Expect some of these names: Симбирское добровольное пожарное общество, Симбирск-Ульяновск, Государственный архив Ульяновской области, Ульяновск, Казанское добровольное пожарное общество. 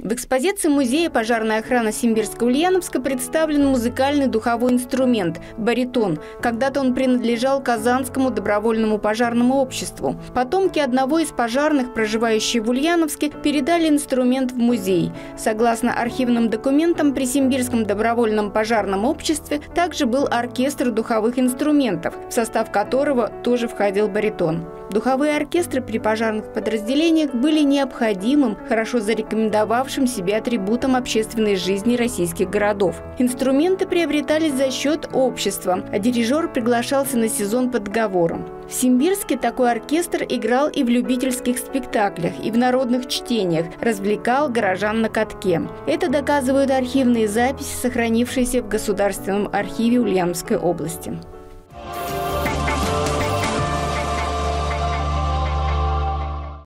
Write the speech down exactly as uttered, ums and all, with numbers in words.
В экспозиции музея пожарной охраны Симбирска-Ульяновска представлен музыкальный духовой инструмент – баритон. Когда-то он принадлежал Казанскому добровольному пожарному обществу. Потомки одного из пожарных, проживающие в Ульяновске, передали инструмент в музей. Согласно архивным документам, при Симбирском добровольном пожарном обществе также был оркестр духовых инструментов, в состав которого тоже входил баритон. Духовые оркестры при пожарных подразделениях были необходимым, хорошо зарекомендовавшим себя атрибутом общественной жизни российских городов. Инструменты приобретались за счет общества, а дирижер приглашался на сезон по договору. В Симбирске такой оркестр играл и в любительских спектаклях, и в народных чтениях, развлекал горожан на катке. Это доказывают архивные записи, сохранившиеся в Государственном архиве Ульяновской области.